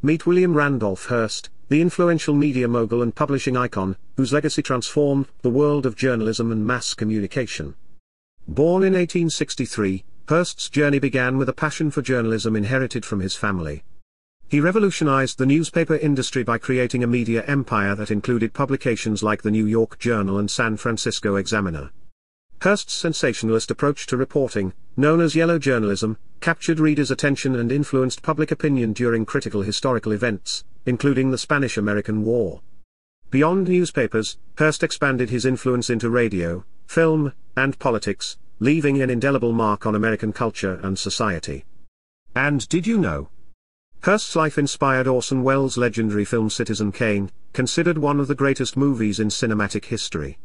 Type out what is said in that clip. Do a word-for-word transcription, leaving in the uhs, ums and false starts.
Meet William Randolph Hearst, the influential media mogul and publishing icon, whose legacy transformed the world of journalism and mass communication. Born in eighteen sixty-three, Hearst's journey began with a passion for journalism inherited from his family. He revolutionized the newspaper industry by creating a media empire that included publications like the New York Journal and San Francisco Examiner. Hearst's sensationalist approach to reporting, known as yellow journalism, captured readers' attention and influenced public opinion during critical historical events, including the Spanish-American War. Beyond newspapers, Hearst expanded his influence into radio, film, and politics, leaving an indelible mark on American culture and society. And did you know? Hearst's life inspired Orson Welles' legendary film Citizen Kane, considered one of the greatest movies in cinematic history.